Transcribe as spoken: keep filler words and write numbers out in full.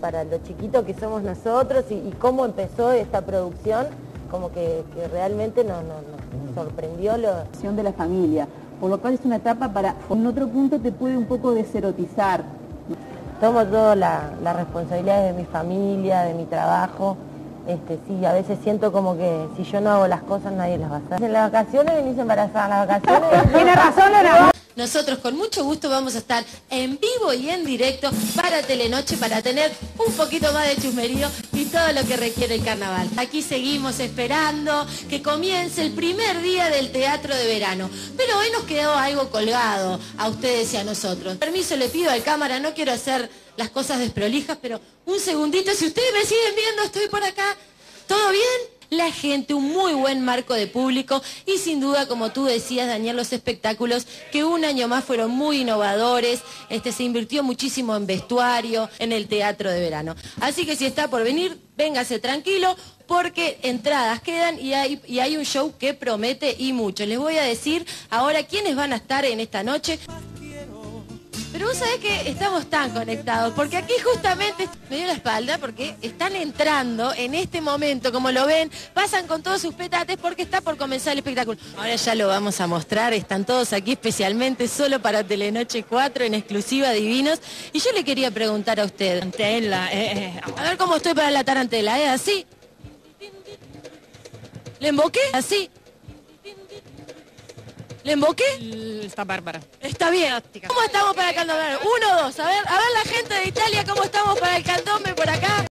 para lo chiquito que somos nosotros y, y cómo empezó esta producción, como que, que realmente nos, nos, nos sorprendió la acción de la familia, por lo cual es una etapa para, en otro punto te puede un poco deserotizar. Tomo toda la, la responsabilidad de mi familia, de mi trabajo. Este, sí, a veces siento como que si yo no hago las cosas nadie las va a hacer. En las vacaciones venís embarazada, en las vacaciones... ¿Tiene razón o no? Nosotros con mucho gusto vamos a estar en vivo y en directo para Telenoche para tener un poquito más de chusmerío y todo lo que requiere el carnaval. Aquí seguimos esperando que comience el primer día del teatro de verano. Pero hoy nos quedó algo colgado a ustedes y a nosotros. Permiso le pido al cámara, no quiero hacer las cosas desprolijas, pero un segundito, si ustedes me siguen viendo, estoy por acá. ¿Todo bien? La gente, un muy buen marco de público y sin duda, como tú decías, Daniel, los espectáculos que un año más fueron muy innovadores, este, se invirtió muchísimo en vestuario, en el teatro de verano. Así que si está por venir, véngase tranquilo porque entradas quedan y hay, y hay un show que promete y mucho. Les voy a decir ahora quiénes van a estar en esta noche. Pero vos sabés que estamos tan conectados, porque aquí justamente me dio la espalda, porque están entrando en este momento, como lo ven, pasan con todos sus petates porque está por comenzar el espectáculo. Ahora ya lo vamos a mostrar, están todos aquí especialmente solo para Telenoche cuatro, en exclusiva Divinos. Y yo le quería preguntar a usted, tarantela, eh, eh. a ver cómo estoy para la tarantela, ¿es eh? así? ¿Le emboqué? ¿Así? ¿Le emboqué? Está bárbara. Está bien. ¿Cómo estamos para el candombe? Uno, dos. A ver, a ver la gente de Italia, ¿cómo estamos para el candombe por acá?